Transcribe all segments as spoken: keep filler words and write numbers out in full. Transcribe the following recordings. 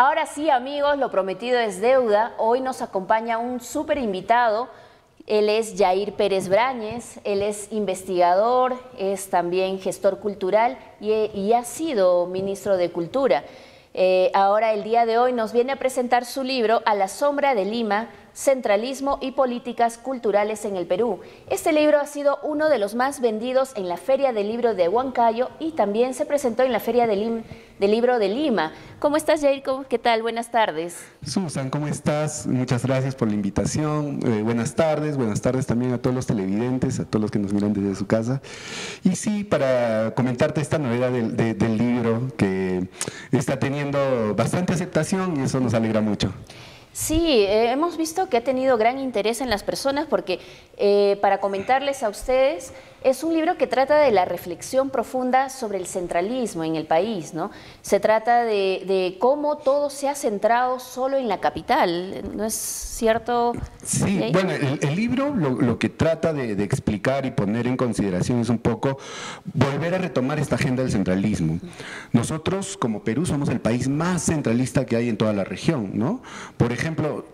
Ahora sí, amigos, lo prometido es deuda. Hoy nos acompaña un súper invitado. Él es Jair Pérez Brañez, él es investigador, es también gestor cultural y, y ha sido ministro de Cultura. Eh, ahora, el día de hoy, nos viene a presentar su libro A la sombra de Lima, Centralismo y Políticas Culturales en el Perú. Este libro ha sido uno de los más vendidos en la Feria del Libro de Huancayo y también se presentó en la Feria del Libro de Lima. ¿Cómo estás, Jair? ¿Qué tal? Buenas tardes. Susan, ¿cómo estás? Muchas gracias por la invitación. Eh, buenas tardes. Buenas tardes también a todos los televidentes, a todos los que nos miran desde su casa. Y sí, para comentarte esta novedad del, de, del libro que está teniendo bastante aceptación y eso nos alegra mucho. Sí, eh, hemos visto que ha tenido gran interés en las personas porque, eh, para comentarles a ustedes, es un libro que trata de la reflexión profunda sobre el centralismo en el país, ¿no? Se trata de, de cómo todo se ha centrado solo en la capital, ¿no es cierto? Sí, ¿sí? Bueno, el, el libro lo, lo que trata de, de explicar y poner en consideración es un poco volver a retomar esta agenda del centralismo. Nosotros, como Perú, somos el país más centralista que hay en toda la región, ¿no? Por ejemplo, Por ejemplo,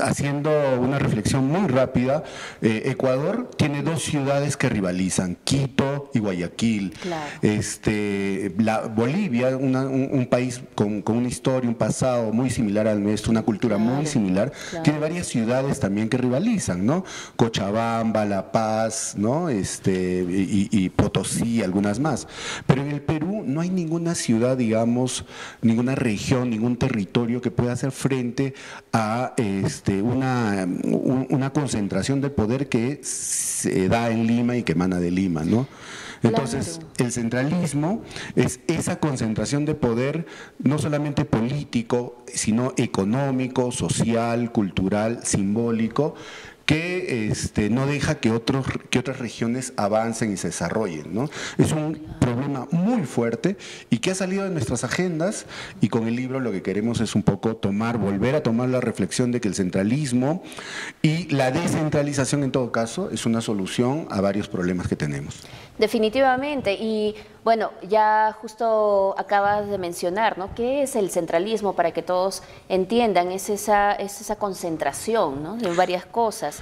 haciendo una reflexión muy rápida, eh, Ecuador tiene dos ciudades que rivalizan, Quito y Guayaquil. Claro. Este, la, Bolivia, una, un, un país con, con una historia, un pasado muy similar al nuestro, una cultura claro. muy similar, claro. tiene varias ciudades también que rivalizan, ¿no? Cochabamba, La Paz, ¿no? Este, y, y Potosí, algunas más. Pero en el Perú no hay ninguna ciudad, digamos, ninguna región, ningún territorio que pueda hacer frente a este, Una, una concentración del poder que se da en Lima y que emana de Lima, ¿no? Entonces, claro. el centralismo es esa concentración de poder, no solamente político, sino económico, social, cultural, simbólico, que este, no deja que, otros, que otras regiones avancen y se desarrollen, ¿no? Es un problema muy fuerte y que ha salido de nuestras agendas, y con el libro lo que queremos es un poco tomar, volver a tomar la reflexión de que el centralismo y la descentralización en todo caso es una solución a varios problemas que tenemos. Definitivamente, y bueno, ya justo acabas de mencionar, ¿no? ¿Qué es el centralismo? Para que todos entiendan, es esa, es esa concentración, ¿no? De varias cosas.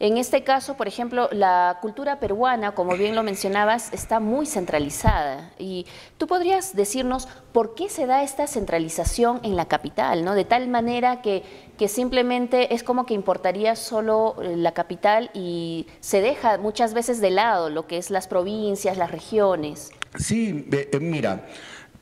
En este caso, por ejemplo, la cultura peruana, como bien lo mencionabas, está muy centralizada. Y tú podrías decirnos por qué se da esta centralización en la capital, ¿no? De tal manera que, que simplemente es como que importaría solo la capital y se deja muchas veces de lado lo que es las provincias, las regiones. Sí, eh, mira,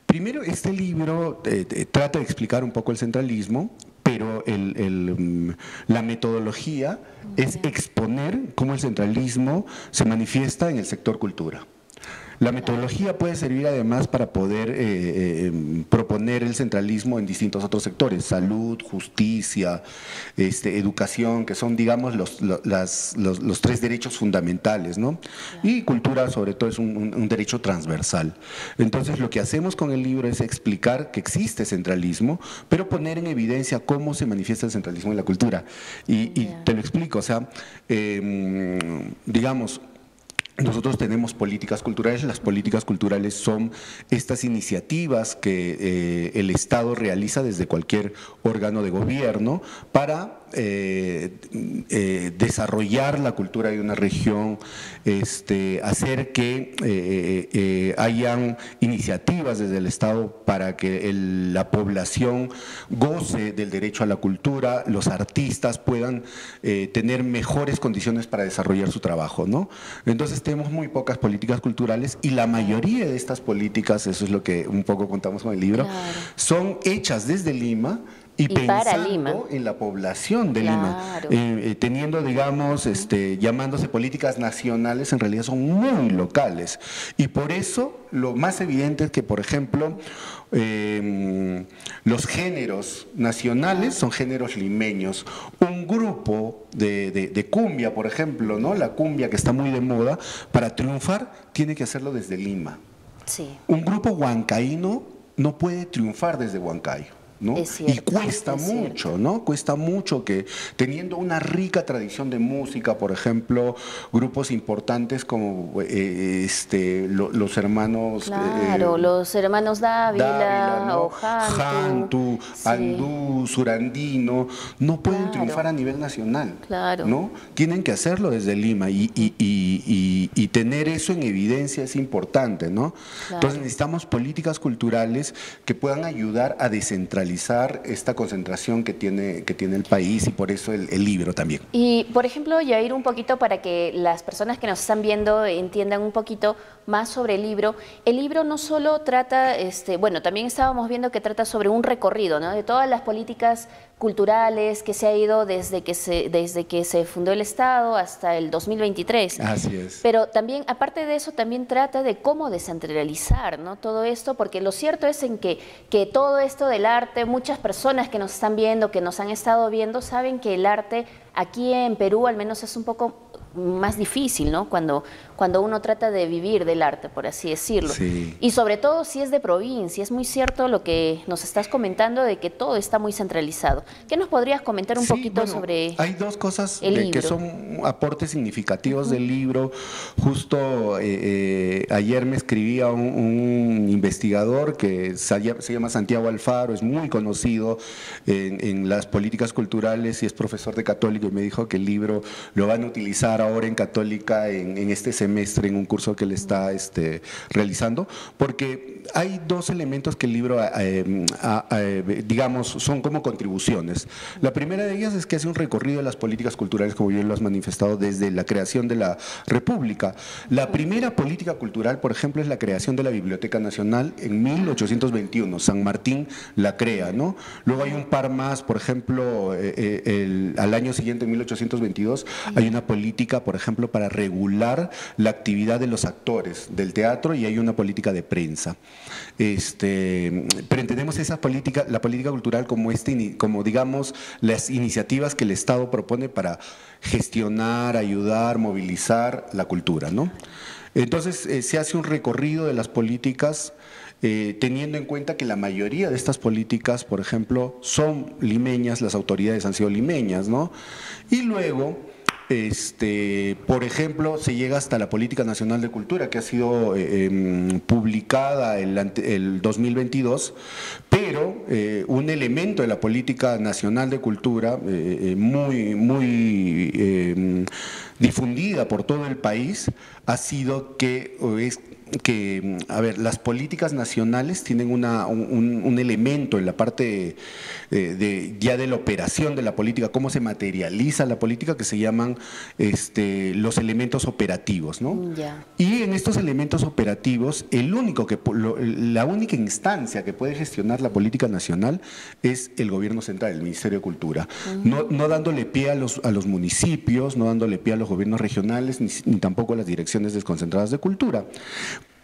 primero este libro eh, trata de explicar un poco el centralismo, pero el, el, la metodología es exponer cómo el centralismo se manifiesta en el sector cultura. La metodología puede servir además para poder eh, eh, proponer el centralismo en distintos otros sectores, salud, justicia, este, educación, que son, digamos, los, los, las, los, los tres derechos fundamentales, ¿no? Y cultura, sobre todo, es un, un, un derecho transversal. Entonces, lo que hacemos con el libro es explicar que existe centralismo, pero poner en evidencia cómo se manifiesta el centralismo en la cultura. Y, y te lo explico, o sea, eh, digamos… Nosotros tenemos políticas culturales, las políticas culturales son estas iniciativas que eh, el Estado realiza desde cualquier órgano de gobierno para eh, eh, desarrollar la cultura de una región, este, hacer que eh, eh, hayan iniciativas desde el Estado para que el, la población goce del derecho a la cultura, los artistas puedan eh, tener mejores condiciones para desarrollar su trabajo, ¿no? Entonces, tenemos muy pocas políticas culturales y la mayoría de estas políticas, eso es lo que un poco contamos con el libro, claro. son hechas desde Lima y, y pensando Lima. en la población de claro. Lima, eh, eh, teniendo, digamos, este, llamándose políticas nacionales, en realidad son muy locales. Y por eso lo más evidente es que, por ejemplo, eh, los géneros nacionales son géneros limeños. Un grupo de, de, de cumbia, por ejemplo, ¿no? La cumbia que está muy de moda, para triunfar tiene que hacerlo desde Lima. Sí. Un grupo huancaíno no puede triunfar desde Huancayo. ¿no? Es cierto, y cuesta mucho, ¿no? Cuesta mucho que, teniendo una rica tradición de música, por ejemplo, grupos importantes como eh, este, lo, los hermanos... Claro, eh, los hermanos Dávila, Dávila ¿no? o Jantu, Jantu, sí. Andú, Surandino, no pueden, claro, triunfar a nivel nacional, claro, ¿no? Tienen que hacerlo desde Lima y, y, y, y, y tener eso en evidencia es importante, ¿no? Claro. Entonces necesitamos políticas culturales que puedan ayudar a descentralizar esta concentración que tiene, que tiene el país, y por eso el, el libro también. Y por ejemplo, Jair, un poquito para que las personas que nos están viendo entiendan un poquito más sobre el libro, el libro no solo trata, este, bueno, también estábamos viendo que trata sobre un recorrido, ¿no? De todas las políticas culturales que se ha ido desde que se, desde que se fundó el Estado hasta el dos mil veintitrés. Así es. Pero también, aparte de eso, también trata de cómo descentralizar, ¿no? Todo esto, porque lo cierto es en que, que todo esto del arte, muchas personas que nos están viendo, que nos han estado viendo, saben que el arte aquí en Perú al menos es un poco más difícil, ¿no? Cuando, cuando uno trata de vivir del arte, por así decirlo. Sí. Y sobre todo si es de provincia, es muy cierto lo que nos estás comentando de que todo está muy centralizado. ¿Qué nos podrías comentar un sí, poquito bueno, sobre hay dos cosas el libro? Que son aportes significativos, uh-huh, del libro. Justo eh, eh, ayer me escribía un, un investigador que se llama Santiago Alfaro, es muy conocido en, en las políticas culturales y es profesor de Católica, y me dijo que el libro lo van a utilizar ahora en Católica en, en este semestre, en un curso que le está este, realizando, porque hay dos elementos que el libro, eh, a, a, digamos, son como contribuciones. La primera de ellas es que hace un recorrido de las políticas culturales, como yo lo has manifestado, desde la creación de la República. La primera política cultural, por ejemplo, es la creación de la Biblioteca Nacional en mil ochocientos veintiuno, San Martín la crea, ¿no? Luego hay un par más, por ejemplo, eh, el, al año siguiente, en mil ochocientos veintidós, hay una política, por ejemplo, para regular la actividad de los actores del teatro, y hay una política de prensa. Este, pero entendemos esa política, la política cultural, como, este, como digamos las iniciativas que el Estado propone para gestionar, ayudar, movilizar la cultura, ¿no? Entonces eh, se hace un recorrido de las políticas, Eh, teniendo en cuenta que la mayoría de estas políticas, por ejemplo, son limeñas, las autoridades han sido limeñas, ¿no? Y luego, Este, por ejemplo, se llega hasta la Política Nacional de Cultura, que ha sido eh, publicada el, el dos mil veintidós, pero eh, un elemento de la Política Nacional de Cultura eh, muy, muy eh, difundida por todo el país ha sido que es que, a ver, las políticas nacionales tienen una, un, un elemento en la parte de, de, ya de la operación de la política, cómo se materializa la política, que se llaman este, los elementos operativos, ¿no? Yeah. Y en estos elementos operativos, el único que, lo, la única instancia que puede gestionar la política nacional es el gobierno central, el Ministerio de Cultura, uh-huh, no, no dándole pie a los, a los municipios, no dándole pie a los gobiernos regionales, ni, ni tampoco a las direcciones desconcentradas de cultura.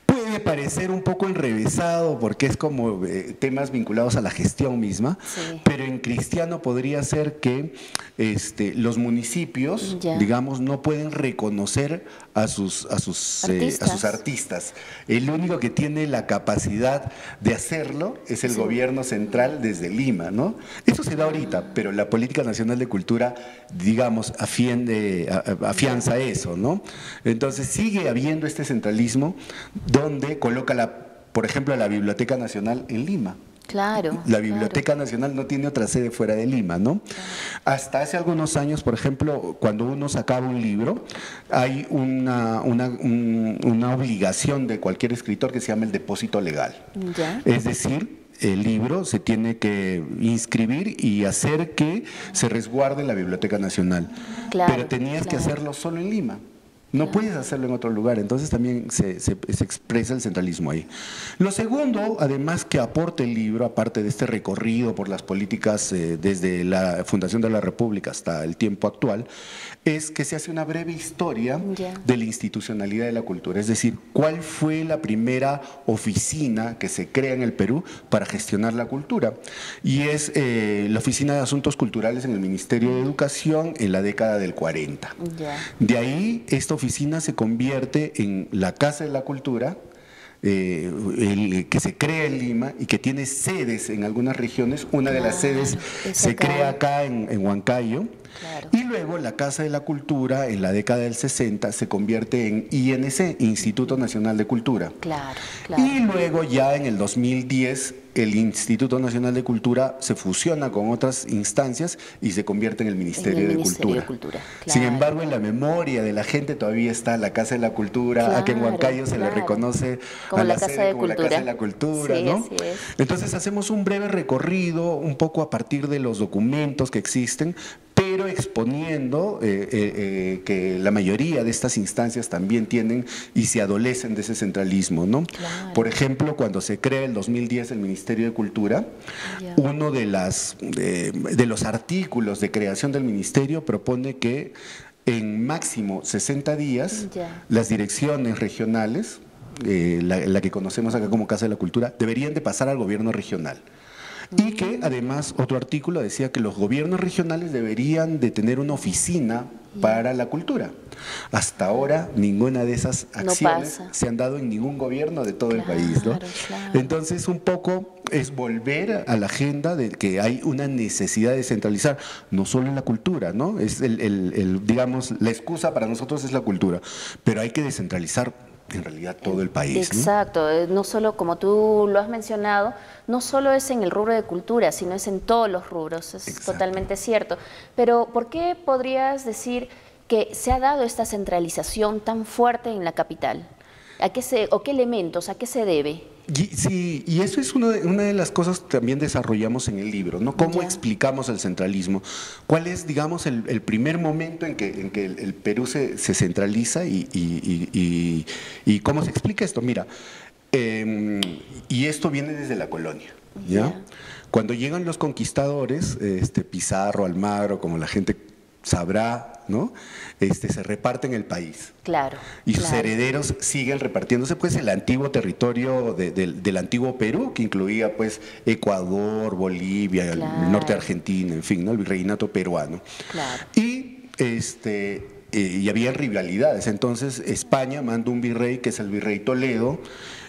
Puede parecer un poco enrevesado porque es como eh, temas vinculados a la gestión misma, sí, pero en cristiano podría ser que este, los municipios, yeah, digamos, no pueden reconocer a sus, a, sus, artistas. Eh, a sus artistas. El único que tiene la capacidad de hacerlo es el, sí, gobierno central desde Lima, ¿no? Eso se da ahorita, pero la Política Nacional de Cultura, digamos, afiende, afianza eso, ¿no? Entonces sigue habiendo este centralismo donde coloca, la, por ejemplo, la Biblioteca Nacional en Lima. Claro. La Biblioteca, claro, Nacional no tiene otra sede fuera de Lima, ¿no? Claro. Hasta hace algunos años, por ejemplo, cuando uno sacaba un libro, hay una, una, un, una obligación de cualquier escritor que se llama el depósito legal. ¿Ya? Es decir, el libro se tiene que inscribir y hacer que se resguarde en la Biblioteca Nacional. Claro, pero tenías, claro, que hacerlo solo en Lima. No puedes hacerlo en otro lugar, entonces también se, se, se expresa el centralismo ahí. Lo segundo, además, que aporta el libro, aparte de este recorrido por las políticas eh, desde la fundación de la República hasta el tiempo actual, es que se hace una breve historia, yeah, de la institucionalidad de la cultura, es decir, cuál fue la primera oficina que se crea en el Perú para gestionar la cultura, y es eh, la Oficina de Asuntos Culturales en el Ministerio de Educación en la década del cuarenta. Yeah. De ahí, esto oficina se convierte en la Casa de la Cultura, eh, el, que se crea en Lima y que tiene sedes en algunas regiones. Una claro, de las sedes se acá. crea acá en, en Huancayo. Claro. Y luego la Casa de la Cultura, en la década del sesenta, se convierte en I N C, Instituto Nacional de Cultura. Claro, claro. Y luego ya en el dos mil diez, el Instituto Nacional de Cultura se fusiona con otras instancias y se convierte en el Ministerio, en el Ministerio de Cultura. De Cultura. Claro. Sin embargo, en la memoria de la gente todavía está la Casa de la Cultura, claro, a que en Huancayo claro. se le reconoce como, a la, la, casa sede, de como la Casa de la Cultura. Sí, ¿no? Entonces hacemos un breve recorrido, un poco a partir de los documentos que existen, pero exponiendo eh, eh, eh, que la mayoría de estas instancias también tienen y se adolecen de ese centralismo, ¿no? Claro. Por ejemplo, cuando se crea en dos mil diez el Ministerio de Cultura, yeah. uno de, las, de, de los artículos de creación del Ministerio propone que en máximo sesenta días yeah. las direcciones regionales, eh, la, la que conocemos acá como Casa de la Cultura, deberían de pasar al gobierno regional. Y que además otro artículo decía que los gobiernos regionales deberían de tener una oficina para la cultura. Hasta ahora ninguna de esas acciones no se han dado en ningún gobierno de todo claro, el país, ¿no? Claro. Entonces un poco es volver a la agenda de que hay una necesidad de centralizar, no solo en la cultura, ¿no? Es el, el, el, digamos, la excusa para nosotros es la cultura, pero hay que descentralizar en realidad todo el país. Exacto, ¿no? No solo, como tú lo has mencionado, no solo es en el rubro de cultura, sino es en todos los rubros, es Exacto. totalmente cierto. Pero, ¿por qué podrías decir que se ha dado esta centralización tan fuerte en la capital? ¿A qué se, o qué elementos, a qué se debe? Y, sí, y eso es uno de, una de las cosas que también desarrollamos en el libro, ¿no? ¿Cómo ya. explicamos el centralismo? ¿Cuál es, digamos, el, el primer momento en que, en que el, el Perú se, se centraliza y, y, y, y cómo se explica esto? Mira, eh, y esto viene desde la colonia, ¿ya? Ya. Cuando llegan los conquistadores, este, Pizarro, Almagro, como la gente sabrá, ¿no? Este, se reparten el país. Claro. Y sus claro. herederos siguen repartiéndose, pues, el antiguo territorio de, de, del antiguo Perú, que incluía, pues, Ecuador, Bolivia, claro. el norte de Argentina, en fin, ¿no? El virreinato peruano. Claro. Y este eh, y había rivalidades. Entonces, España manda un virrey que es el virrey Toledo.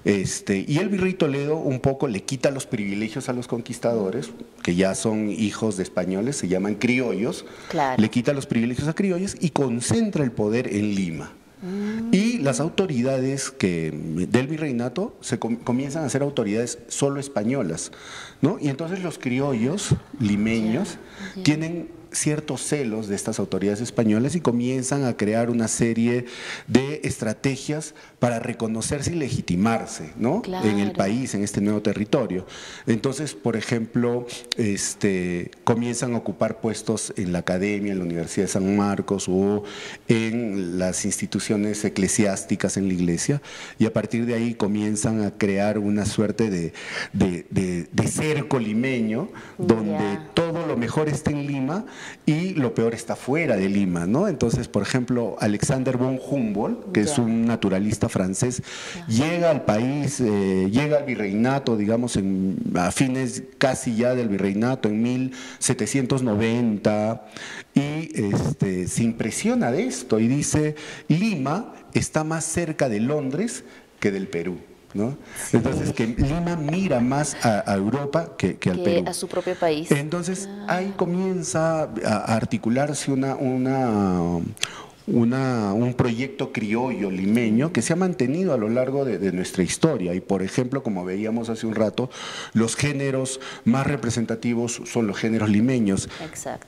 Este, y el virrey Toledo un poco le quita los privilegios a los conquistadores, que ya son hijos de españoles, se llaman criollos, claro. le quita los privilegios a criollos y concentra el poder en Lima. Mm. Y las autoridades que, del virreinato se com comienzan a ser autoridades solo españolas, ¿no? Y entonces los criollos limeños yeah. Yeah. tienen ciertos celos de estas autoridades españolas y comienzan a crear una serie de estrategias para reconocerse y legitimarse, ¿no? Claro. En el país, en este nuevo territorio. Entonces, por ejemplo, este, comienzan a ocupar puestos en la academia, en la Universidad de San Marcos o en las instituciones eclesiásticas en la iglesia, y a partir de ahí comienzan a crear una suerte de, de, de, de cerco limeño donde yeah. todo lo mejor está en Lima y lo peor está fuera de Lima, ¿no? Entonces, por ejemplo, Alexander von Humboldt, que yeah. es un naturalista francés, yeah. llega al país, eh, llega al virreinato, digamos, en, a fines casi ya del virreinato, en mil setecientos noventa, y este, se impresiona de esto y dice, Lima está más cerca de Londres que del Perú, ¿no? Sí. Entonces, que Lima mira más a, a Europa que, que al que Perú. A su propio país. Entonces, ah. ahí comienza a articularse una, una, una, un proyecto criollo limeño que se ha mantenido a lo largo de, de nuestra historia. Y, por ejemplo, como veíamos hace un rato, los géneros más representativos son los géneros limeños.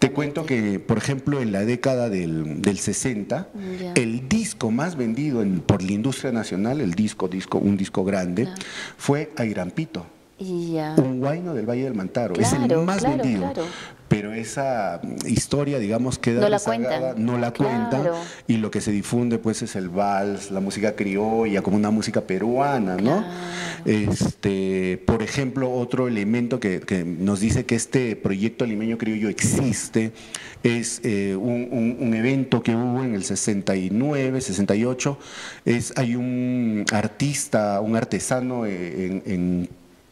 Te cuento que, por ejemplo, en la década del, del sesenta, yeah. el disco más vendido en, por la industria nacional, el disco, disco un disco grande, yeah. fue Airampito. Yeah. Un huayno del Valle del Mantaro, claro, es el más claro, vendido. Claro. Pero esa historia, digamos, queda no la cuentan, no la cuentan claro. y lo que se difunde, pues, es el vals, la música criolla, como una música peruana, ¿no? Claro. Este, por ejemplo, otro elemento que, que nos dice que este proyecto limeño criollo existe es eh, un, un, un evento que hubo en el sesenta y nueve, sesenta y ocho, es, hay un artista, un artesano en, en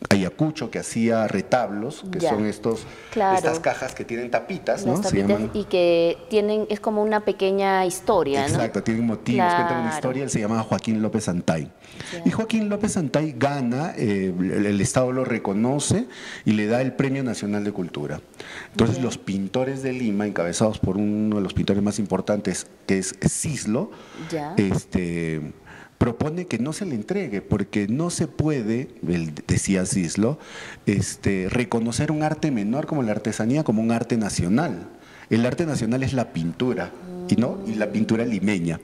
Ayacucho, que hacía retablos, que ya. son estos, claro. estas cajas que tienen tapitas, ¿no? Tapitas, se llaman... Y que tienen, es como una pequeña historia, Exacto, ¿no? Exacto, tienen motivos, claro. cuentan una historia, él se llamaba Joaquín López Antay. Ya. Y Joaquín López Antay gana, eh, el, el Estado lo reconoce y le da el Premio Nacional de Cultura. Entonces ya. los pintores de Lima, encabezados por uno de los pintores más importantes, que es Cislo, ya. este... propone que no se le entregue, porque no se puede, decía Cislo, este, reconocer un arte menor como la artesanía como un arte nacional. El arte nacional es la pintura, y no y la pintura limeña.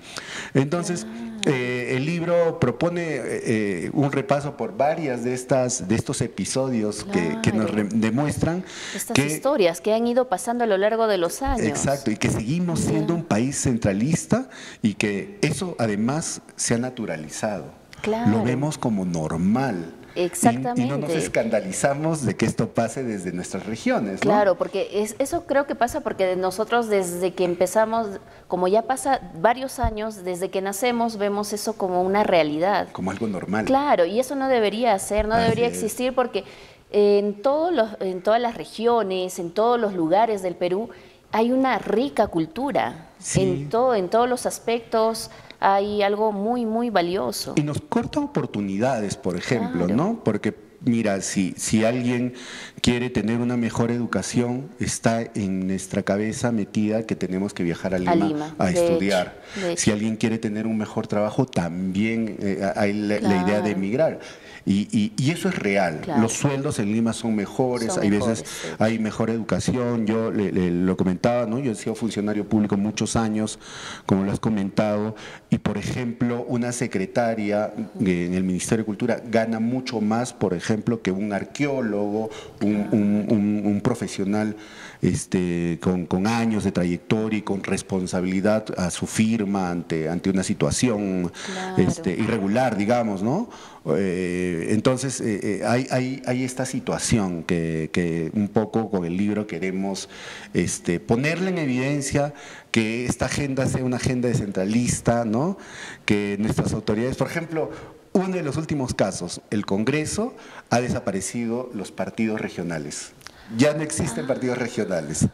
Entonces, eh, el libro propone eh, un repaso por varias de estas de estos episodios claro. que, que nos demuestran estas que, historias que han ido pasando a lo largo de los años. Exacto, y que seguimos siendo yeah. un país centralista y que eso además se ha naturalizado. Claro. Lo vemos como normal. Exactamente. Y, y no nos escandalizamos de que esto pase desde nuestras regiones, ¿no? Claro, porque es, eso creo que pasa porque nosotros desde que empezamos, como ya pasa varios años, desde que nacemos vemos eso como una realidad. Como algo normal. Claro, y eso no debería ser, no Así debería es. existir porque en, todos los, en todas las regiones, en todos los lugares del Perú, hay una rica cultura, sí. en, todo, en todos los aspectos. Hay algo muy, muy valioso. Y nos corta oportunidades, por ejemplo, claro. ¿no? Porque, mira, si, si alguien quiere tener una mejor educación, está en nuestra cabeza metida que tenemos que viajar a Lima a, Lima, a estudiar. Hecho, hecho. Si alguien quiere tener un mejor trabajo, también eh, hay la, claro. la idea de emigrar. Y, y, y eso es real. Claro. Los sueldos en Lima son mejores, son hay mejores, veces sí. hay mejor educación. Yo le, le, lo comentaba, ¿no? Yo he sido funcionario público muchos años, como lo has comentado, y por ejemplo, una secretaria en el Ministerio de Cultura gana mucho más, por ejemplo, que un arqueólogo, un, un, un, un profesional este, con, con años de trayectoria y con responsabilidad a su firma ante, ante una situación claro. este, irregular, digamos, ¿no? Eh, entonces eh, eh, hay, hay, hay esta situación que, que un poco con el libro queremos este, ponerle en evidencia que esta agenda sea una agenda descentralista, ¿no? Que nuestras autoridades, por ejemplo, uno de los últimos casos, el Congreso, ha desaparecido los partidos regionales. Ya no existen ah. partidos regionales.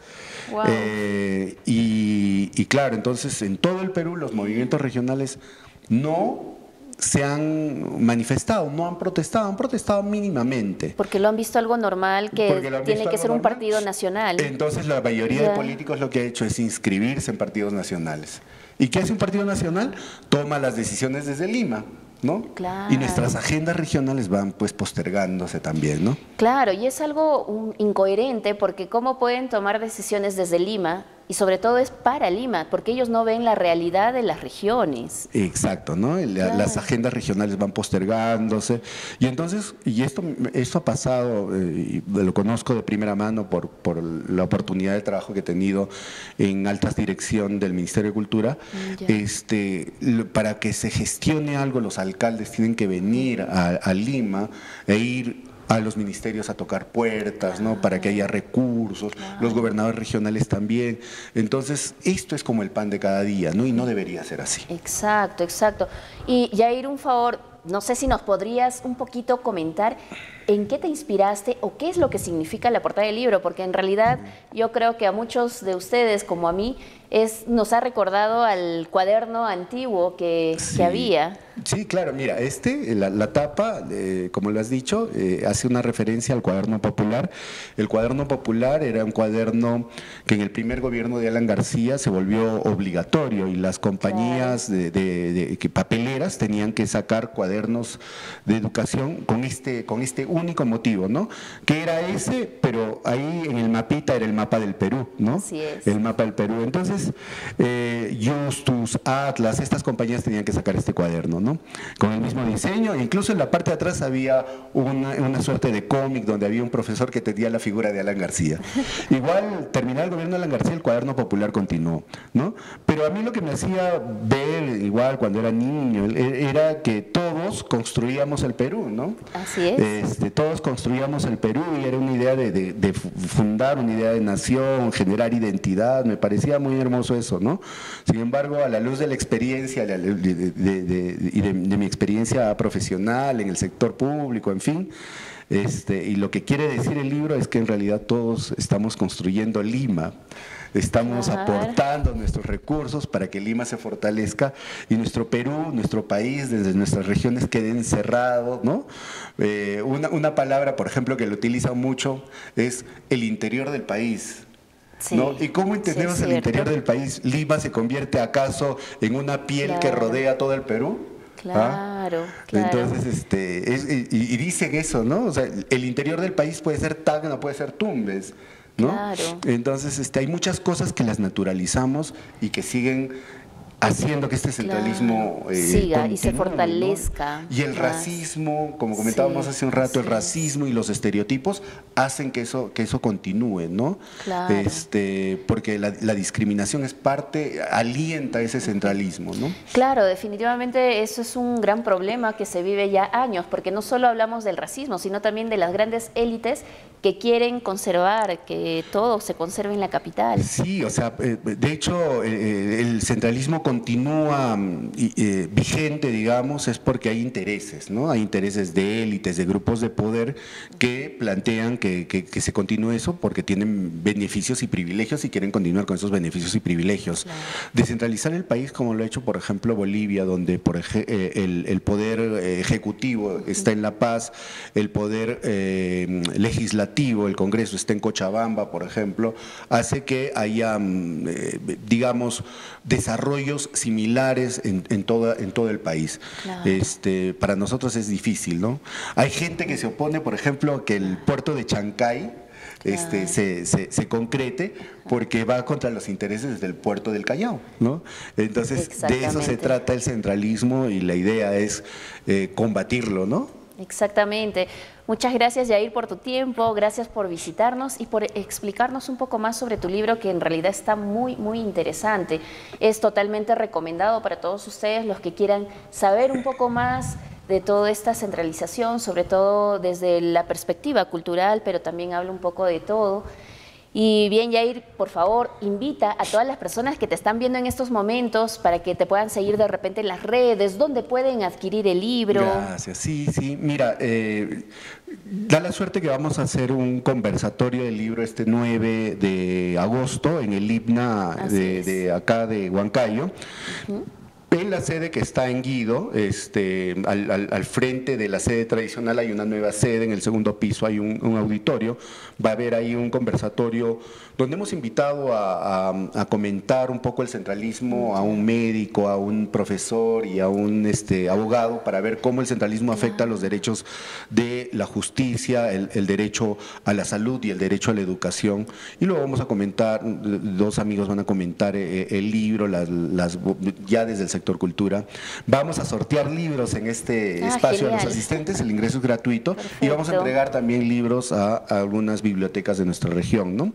Wow. Eh, y, y claro, entonces en todo el Perú los movimientos regionales no se han manifestado, no han protestado, han protestado mínimamente. Porque lo han visto algo normal, que tiene que ser un partido nacional. Entonces la mayoría yeah. de políticos lo que ha hecho es inscribirse en partidos nacionales. ¿Y qué hace un partido nacional? Toma las decisiones desde Lima, ¿no? Claro. Y nuestras agendas regionales van pues postergándose también, ¿no? Claro, y es algo incoherente porque cómo pueden tomar decisiones desde Lima y sobre todo es para Lima, porque ellos no ven la realidad de las regiones. Exacto, ¿no? La, claro. Las agendas regionales van postergándose y entonces, y esto, esto ha pasado, eh, lo conozco de primera mano por, por la oportunidad de trabajo que he tenido en altas dirección del Ministerio de Cultura, yeah. este, para que se gestione algo los alcaldes tienen que venir a, a Lima e ir a los ministerios a tocar puertas, ¿no? Para que haya recursos, los gobernadores regionales también. Entonces, esto es como el pan de cada día, ¿no? Y no debería ser así. Exacto, exacto. Y Jair, un favor, no sé si nos podrías un poquito comentar en qué te inspiraste o qué es lo que significa la portada del libro, porque en realidad yo creo que a muchos de ustedes, como a mí, es, nos ha recordado al cuaderno antiguo que, sí. que había. Sí, claro, mira, este, la, la tapa, eh, como lo has dicho, eh, hace una referencia al cuaderno popular. El cuaderno popular era un cuaderno que en el primer gobierno de Alan García se volvió obligatorio y las compañías claro. de, de, de, de papeleras tenían que sacar cuadernos de educación con este, con este único motivo, ¿no? Que era ese, pero ahí en el mapita era el mapa del Perú, ¿no? Así es. El mapa del Perú. Entonces, eh, Justus, Atlas, estas compañías tenían que sacar este cuaderno, ¿no? Con el mismo diseño, incluso en la parte de atrás había una, una suerte de cómic donde había un profesor que tenía la figura de Alan García. Igual, terminado el gobierno de Alan García, el cuaderno popular continuó, ¿no? Pero a mí lo que me hacía ver, igual cuando era niño, era que todos construíamos el Perú, ¿no? Así es. Este, todos construíamos el Perú y era una idea de, de, de fundar una idea de nación, generar identidad, me parecía muy hermoso eso, ¿no? Sin embargo, a la luz de la experiencia, de, de, de, de, de, de, de mi experiencia profesional en el sector público, en fin, Este, y lo que quiere decir el libro es que en realidad todos estamos construyendo Lima, estamos Ajá. aportando nuestros recursos para que Lima se fortalezca y nuestro Perú, nuestro país, desde nuestras regiones queden cerrados, ¿no? Eh, una, una palabra, por ejemplo, que lo utilizan mucho es el interior del país. Sí, ¿no? ¿Y cómo entendemos sí, el interior del país? ¿Lima se convierte acaso en una piel claro. que rodea todo el Perú? Claro, ¿Ah? claro. Entonces, este, es, y, y dicen eso, ¿no? O sea, el interior del país puede ser Tacna, puede ser Tumbes, ¿no? Claro. Entonces, este, hay muchas cosas que las naturalizamos y que siguen haciendo que este centralismo claro. eh, siga continúe, y se fortalezca. ¿No? Y el claro. racismo, como comentábamos sí, hace un rato, sí. el racismo y los estereotipos hacen que eso, que eso continúe, ¿no? Claro. Este, porque la, la discriminación es parte, alienta ese centralismo, ¿no? Claro, definitivamente eso es un gran problema que se vive ya años, porque no solo hablamos del racismo, sino también de las grandes élites que quieren conservar, que todo se conserve en la capital. Sí, o sea, de hecho, el centralismo continúa eh, vigente, digamos, es porque hay intereses, ¿no? Hay intereses de élites, de grupos de poder que plantean que, que, que se continúe eso porque tienen beneficios y privilegios y quieren continuar con esos beneficios y privilegios. Claro. Descentralizar el país, como lo ha hecho, por ejemplo, Bolivia, donde por ej el, el poder ejecutivo uh-huh. está en La Paz, el poder eh, legislativo, el Congreso está en Cochabamba, por ejemplo, hace que haya, eh, digamos, desarrollos similares en, en, toda, en todo el país. Claro. Este, para nosotros es difícil, ¿no? Hay gente que se opone, por ejemplo, que el puerto de Chancay claro. este, se, se, se concrete porque va contra los intereses del puerto del Callao, ¿no? Entonces, de eso se trata el centralismo y la idea es eh, combatirlo, ¿no? Exactamente. Muchas gracias, Jair, por tu tiempo, gracias por visitarnos y por explicarnos un poco más sobre tu libro, que en realidad está muy, muy interesante. Es totalmente recomendado para todos ustedes los que quieran saber un poco más de toda esta centralización, sobre todo desde la perspectiva cultural, pero también habla un poco de todo. Y bien, Jair, por favor, invita a todas las personas que te están viendo en estos momentos para que te puedan seguir de repente en las redes, ¿dónde pueden adquirir el libro? Gracias, sí, sí, mira, eh, da la suerte que vamos a hacer un conversatorio del libro este nueve de agosto en el IPNA de, de acá de Huancayo. Uh-huh. En la sede que está en Guido, este, al, al, al frente de la sede tradicional hay una nueva sede, en el segundo piso hay un, un auditorio, va a haber ahí un conversatorio donde hemos invitado a, a, a comentar un poco el centralismo a un médico, a un profesor y a un este, abogado para ver cómo el centralismo afecta los derechos de la justicia, el, el derecho a la salud y el derecho a la educación. Y luego vamos a comentar, dos amigos van a comentar el, el libro, las, las, ya desde el sector Cultura. Vamos a sortear libros en este ah, espacio genial. A los asistentes, el ingreso es gratuito. Perfecto. Y vamos a entregar también libros a, a algunas bibliotecas de nuestra región, ¿no?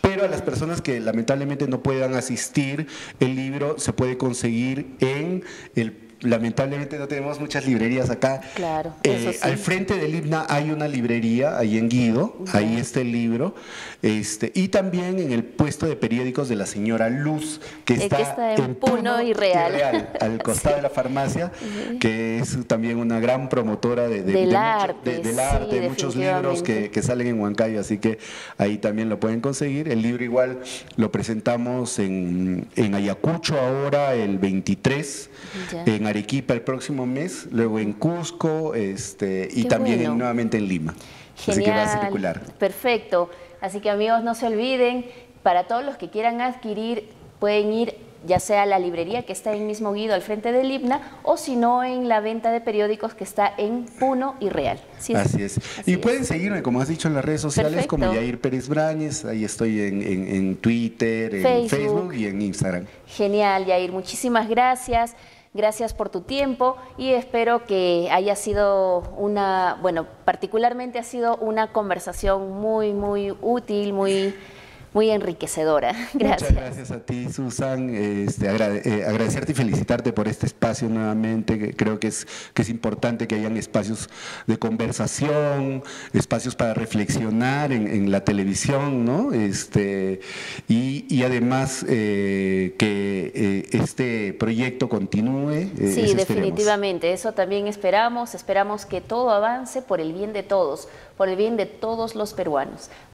Pero a las personas que lamentablemente no puedan asistir, el libro se puede conseguir en el lamentablemente no tenemos muchas librerías acá. Claro, eso eh, sí. Al frente del IPNA hay una librería, ahí en Guido, okay. ahí está el libro. Este, y también en el puesto de periódicos de la señora Luz, que está, que está en, en Puno, Puno y Real, y Real al costado sí. de la farmacia, uh-huh. que es también una gran promotora de, de, del, de arte, mucho, de, del sí, arte, de muchos libros que, que salen en Huancayo, así que ahí también lo pueden conseguir. El libro igual lo presentamos en, en Ayacucho ahora, el veintitrés, yeah. en Arequipa el próximo mes, luego en Cusco este, y Qué también bueno. nuevamente en Lima. Genial. Así que va a circular. Perfecto. Así que, amigos, no se olviden, para todos los que quieran adquirir, pueden ir ya sea a la librería que está en mismo Guido al frente del Libna o si no en la venta de periódicos que está en Puno y Real. ¿Sí? Así es. Así y es. Pueden seguirme, como has dicho, en las redes sociales Perfecto. Como Jair Pérez Brañez, ahí estoy en, en, en Twitter, en Facebook. Facebook y en Instagram. Genial, Jair. Muchísimas gracias. Gracias por tu tiempo y espero que haya sido una, bueno, particularmente ha sido una conversación muy, muy útil, muy, muy enriquecedora. Gracias. Muchas gracias a ti, Susan. Este, agrade, eh, agradecerte y felicitarte por este espacio nuevamente. Creo que es, que es importante que hayan espacios de conversación, espacios para reflexionar en, en la televisión, ¿no? Este, y, y además eh, que eh, este proyecto continúe. Eh, sí, eso definitivamente. Eso también esperamos. Esperamos que todo avance por el bien de todos, por el bien de todos los peruanos.